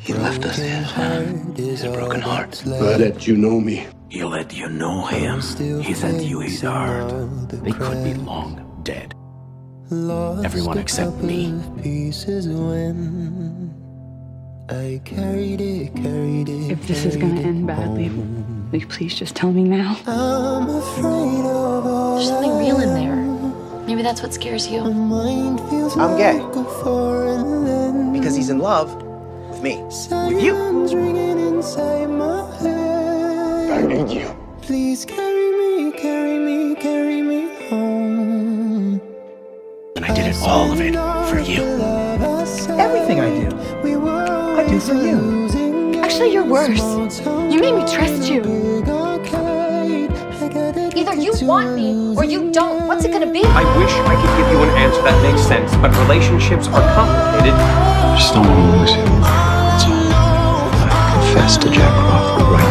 He left us his broken heart. I let you know me. He let you know him. He sent you his heart. They could be long dead. Everyone except me. If this is gonna end badly, will you please just tell me now? There's something real in there. Maybe that's what scares you. I'm gay. Because he's in love with me. With you. I need you. Please carry me, carry me, carry me home. And I did all of it for you. Everything I do, I do for you. Actually, you're worse. You made me trust you. Either you want me or you don't. What's it gonna be? I wish I could give you an answer that makes sense, but relationships are complicated. I just don't want to lose you. That's all. I confess to Jack Crawford right now.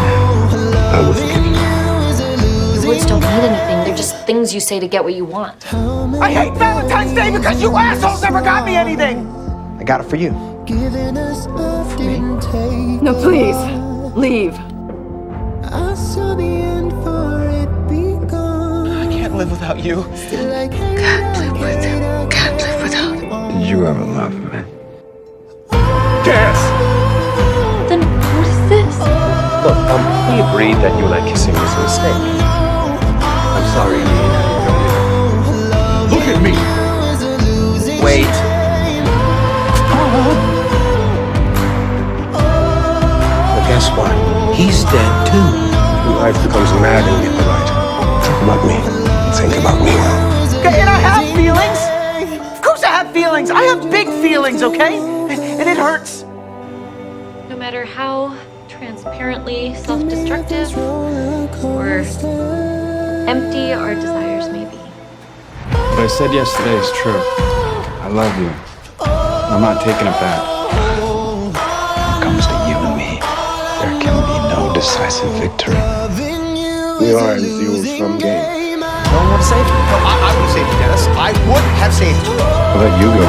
I will forgive you. The words don't mean anything. They're just things you say to get what you want. I hate Valentine's Day because you assholes never got me anything. I got it for you. For me? No, please. Leave. I can't live without you. Can't live with him. Can't live without him. Did you ever love me? Yes! Then what is this? Look, we agreed that you like kissing was a mistake. I'm sorry, Ian. Look at me! Wait. Guess what? He's dead too. Life becomes mad in the light. Think about me. Think about me. And I have feelings. Of course I have feelings. I have big feelings, okay? And it hurts. No matter how transparently self-destructive or empty our desires may be. What I said yesterday is true. I love you. I'm not taking it back. Decisive victory. We are in the old game. No one would have saved you. No, I would have saved you, Dennis. I would have saved you. How about you go,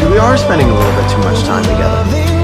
honey? Maybe we are spending a little bit too much time together.